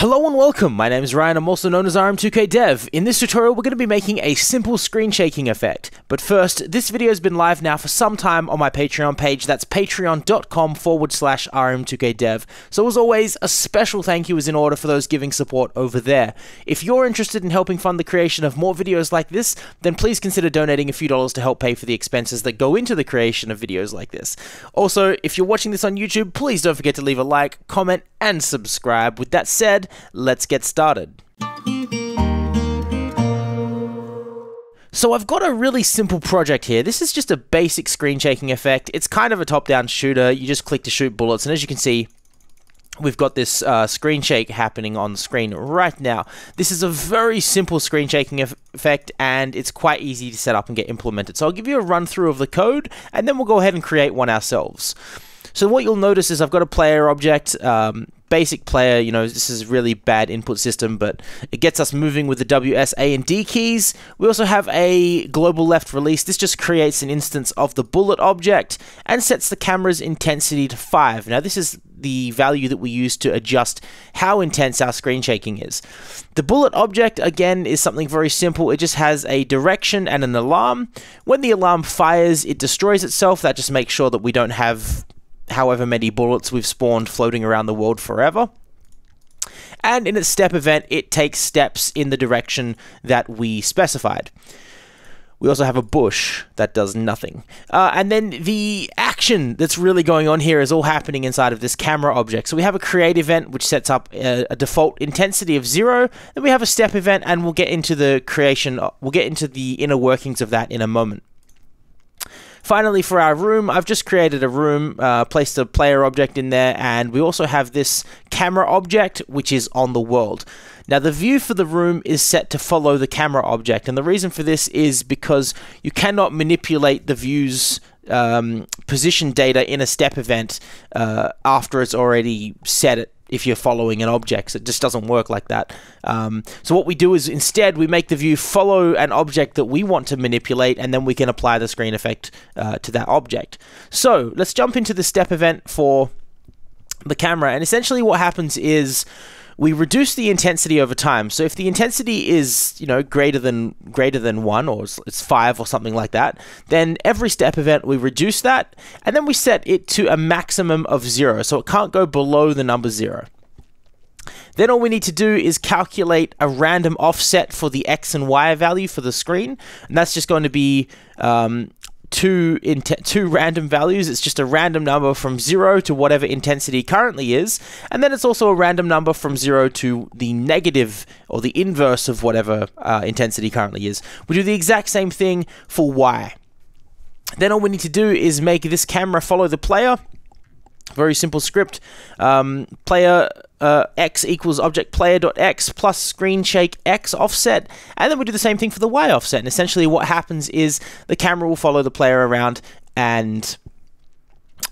Hello and welcome, my name is Ryan, I'm also known as RM2K Dev. In this tutorial we're going to be making a simple screen shaking effect. But first, this video has been live now for some time on my Patreon page, that's patreon.com/RM2KDev. So as always, a special thank you is in order for those giving support over there. If you're interested in helping fund the creation of more videos like this, then please consider donating a few dollars to help pay for the expenses that go into the creation of videos like this. Also, if you're watching this on YouTube, please don't forget to leave a like, comment, and subscribe. With that said, let's get started. So I've got a really simple project here. This is just a basic screen shaking effect. It's kind of a top-down shooter. You just click to shoot bullets, and as you can see, we've got this screen shake happening on screen right now. This is a very simple screen shaking effect, and it's quite easy to set up and get implemented. So I'll give you a run through of the code, and then we'll go ahead and create one ourselves. So what you'll notice is I've got a player object, basic player, you know, this is really bad input system, but it gets us moving with the W, S, A, and D keys. We also have a global left release. This just creates an instance of the bullet object and sets the camera's intensity to 5. Now, this is the value that we use to adjust how intense our screen shaking is. The bullet object, again, is something very simple. It just has a direction and an alarm. When the alarm fires, it destroys itself. That just makes sure that we don't have however many bullets we've spawned floating around the world forever. And in its step event, it takes steps in the direction that we specified. We also have a bush that does nothing. And then the action that's really going on here is all happening inside of this camera object. So we have a create event, which sets up a default intensity of 0. Then we have a step event, and we'll get into the creation. We'll get into the inner workings of that in a moment. Finally, for our room, I've just created a room, placed a player object in there, and we also have this camera object, which is on the world. Now, the view for the room is set to follow the camera object, and the reason for this is because you cannot manipulate the view's position data in a step event after it's already set it. If you're following an object, so it just doesn't work like that. So what we do is instead we make the view follow an object that we want to manipulate, and then we can apply the screen effect to that object. So let's jump into the step event for the camera, and essentially what happens is we reduce the intensity over time. So if the intensity is, you know, greater than 1, or it's 5 or something like that, then every step event we reduce that, and then we set it to a maximum of 0, so it can't go below the number 0. Then all we need to do is calculate a random offset for the X and Y value for the screen, and that's just going to be two random values. It's just a random number from 0 to whatever intensity currently is, and then it's also a random number from 0 to the negative or the inverse of whatever intensity currently is. We do the exact same thing for Y. Then all we need to do is make this camera follow the player. Very simple script. Player X equals object player.x plus screen shake X offset, and then we do the same thing for the Y offset, and essentially what happens is the camera will follow the player around, and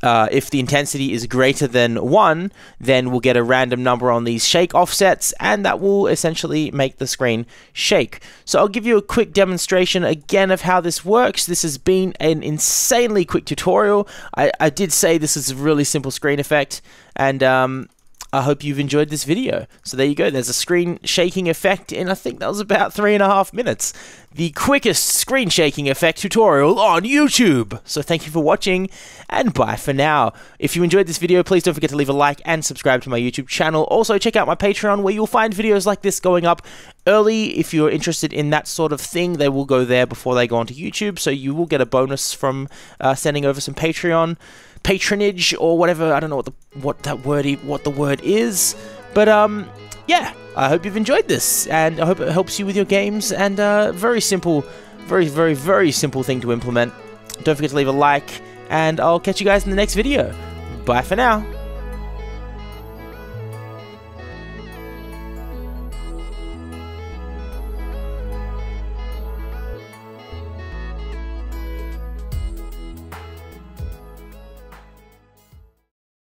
if the intensity is greater than 1, then we'll get a random number on these shake offsets, and that will essentially make the screen shake. So I'll give you a quick demonstration again of how this works. This has been an insanely quick tutorial. I did say this is a really simple screen effect, and I hope you've enjoyed this video. So there you go, there's a screen shaking effect in, I think that was about 3.5 minutes. The quickest screen shaking effect tutorial on YouTube. So thank you for watching, and bye for now. If you enjoyed this video, please don't forget to leave a like and subscribe to my YouTube channel. Also, check out my Patreon, where you'll find videos like this going up early. If you're interested in that sort of thing, they will go there before they go onto YouTube, so you will get a bonus from sending over some patronage or whatever. I don't know what the word is, but yeah, I hope you've enjoyed this, and I hope it helps you with your games, and very simple, very, very, very simple thing to implement. Don't forget to leave a like, and I'll catch you guys in the next video. Bye for now.